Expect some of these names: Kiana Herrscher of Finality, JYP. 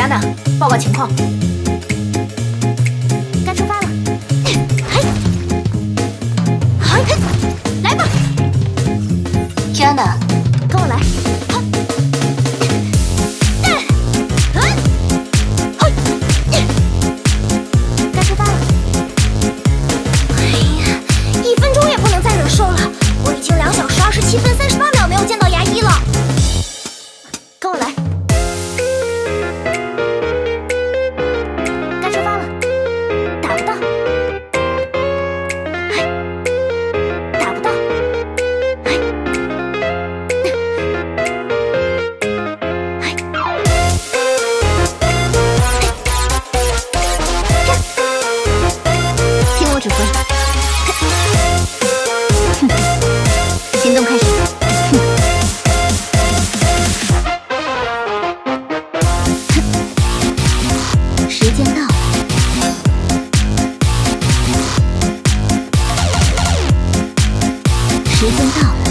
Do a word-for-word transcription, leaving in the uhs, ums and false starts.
Kiana，报告情况。该出发了，嘿，嘿，来吧 ，Kiana， 跟我来。 时间到了。